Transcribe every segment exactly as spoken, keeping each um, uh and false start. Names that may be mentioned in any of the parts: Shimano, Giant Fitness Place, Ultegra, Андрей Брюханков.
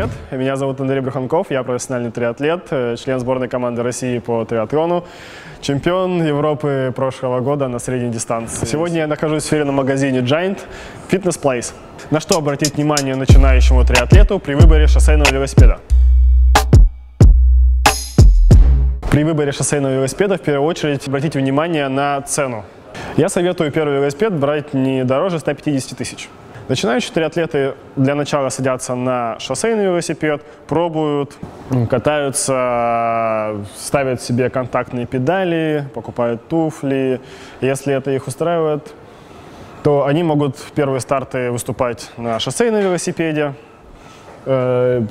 привет! Меня зовут Андрей Брюханков, я профессиональный триатлет, член сборной команды России по триатлону, чемпион Европы прошлого года на средней дистанции. Сегодня я нахожусь в фирменном магазине Giant Fitness Place. На что обратить внимание начинающему триатлету при выборе шоссейного велосипеда? При выборе шоссейного велосипеда в первую очередь обратите внимание на цену. Я советую первый велосипед брать не дороже ста пятидесяти тысяч. Начинающие триатлеты для начала садятся на шоссейный велосипед, пробуют, катаются, ставят себе контактные педали, покупают туфли. Если это их устраивает, то они могут в первые старты выступать на шоссейном велосипеде. Для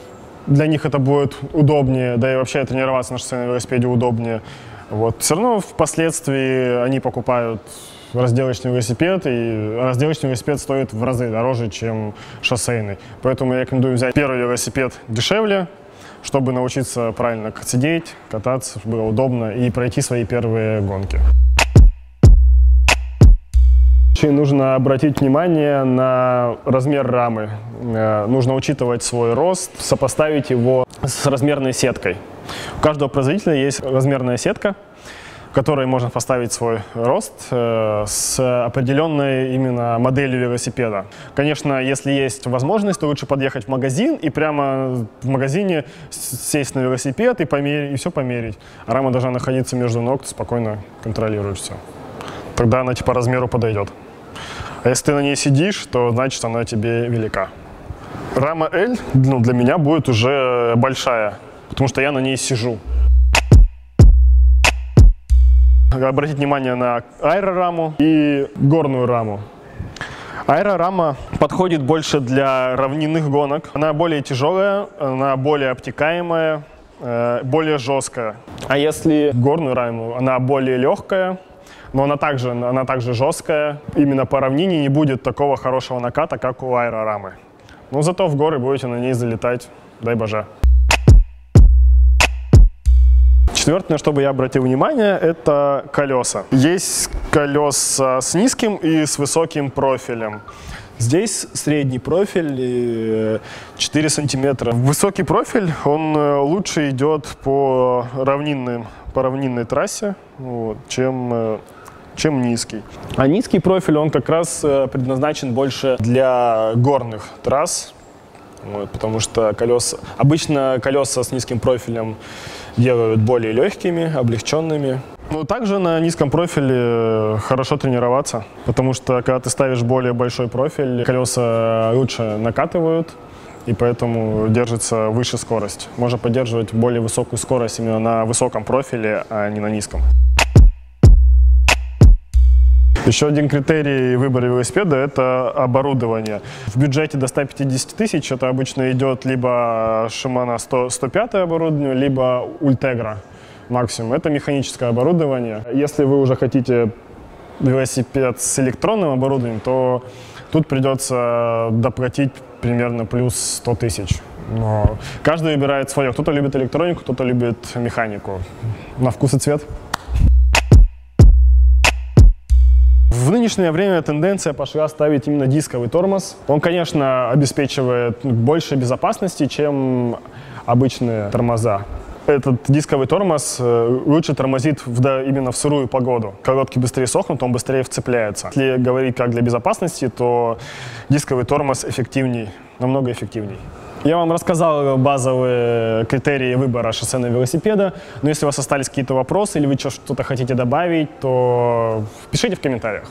них это будет удобнее, да и вообще тренироваться на шоссейном велосипеде удобнее. Вот. Все равно впоследствии они покупают разделочный велосипед, и разделочный велосипед стоит в разы дороже, чем шоссейный. Поэтому я рекомендую взять первый велосипед дешевле, чтобы научиться правильно сидеть, кататься, было удобно и пройти свои первые гонки. Нужно обратить внимание на размер рамы. Нужно учитывать свой рост, сопоставить его с размерной сеткой. У каждого производителя есть размерная сетка, в которой можно поставить свой рост э, с определенной именно моделью велосипеда. Конечно, если есть возможность, то лучше подъехать в магазин и прямо в магазине сесть на велосипед и, помер... и все померить. А рама должна находиться между ног, ты спокойно контролируешь все. Тогда она тебе по размеру подойдет. А если ты на ней сидишь, то значит она тебе велика. Рама L, ну, для меня будет уже большая, потому что я на ней сижу. Обратить внимание на аэрораму и горную раму. Аэрорама подходит больше для равнинных гонок. Она более тяжелая, она более обтекаемая, более жесткая. А если горную раму, она более легкая, но она также, она также жесткая. Именно по равнине не будет такого хорошего наката, как у аэрорамы. Но зато в горы будете на ней залетать, дай боже. Четвертое, на что бы я обратил внимание, это колеса. Есть колеса с низким и с высоким профилем. Здесь средний профиль четыре сантиметра. Высокий профиль, он лучше идет по, равнинным, по равнинной трассе, вот, чем, чем низкий. А низкий профиль, он как раз предназначен больше для горных трасс. Вот, потому что колеса, обычно колеса с низким профилем делают более легкими, облегченными. Но также на низком профиле хорошо тренироваться, потому что когда ты ставишь более большой профиль, колеса лучше накатывают, и поэтому держится выше скорость. Можно поддерживать более высокую скорость именно на высоком профиле, а не на низком. Еще один критерий выбора велосипеда – это оборудование. В бюджете до ста пятидесяти тысяч это обычно идет либо Shimano сто пять оборудование, либо Ultegra максимум. Это механическое оборудование. Если вы уже хотите велосипед с электронным оборудованием, то тут придется доплатить примерно плюс сто тысяч. Но каждый выбирает свое. Кто-то любит электронику, кто-то любит механику. На вкус и цвет. В нынешнее время тенденция пошла ставить именно дисковый тормоз. Он, конечно, обеспечивает больше безопасности, чем обычные тормоза. Этот дисковый тормоз лучше тормозит в, да, именно в сырую погоду. Колодки быстрее сохнут, он быстрее вцепляется. Если говорить как для безопасности, то дисковый тормоз эффективней, намного эффективней. Я вам рассказал базовые критерии выбора шоссейного велосипеда, но если у вас остались какие-то вопросы или вы что-то хотите добавить, то пишите в комментариях.